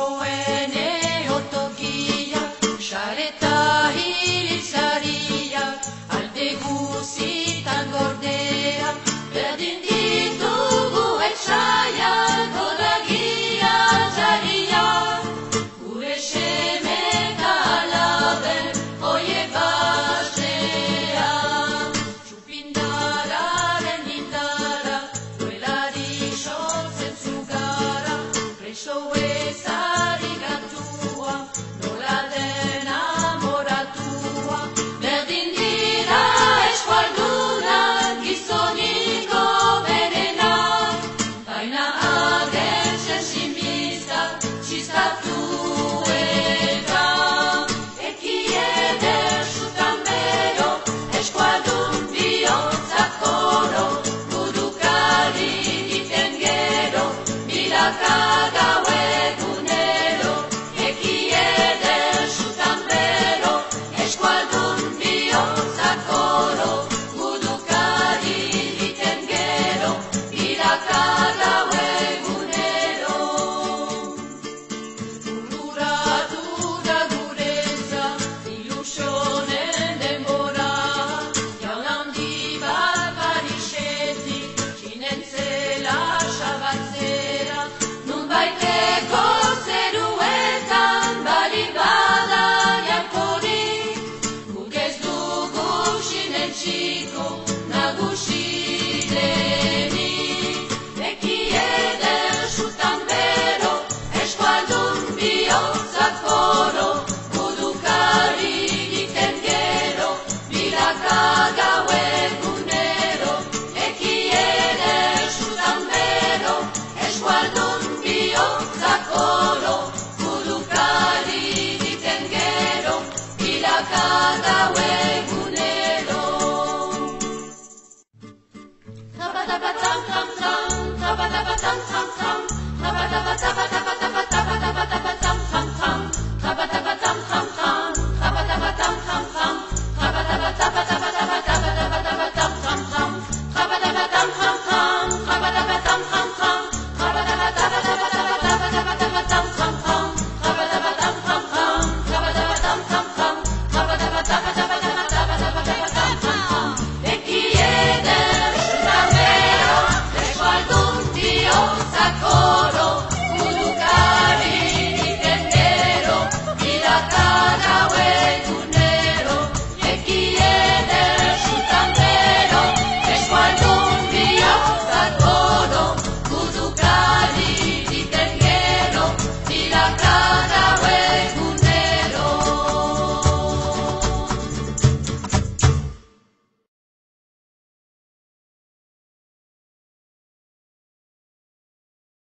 Show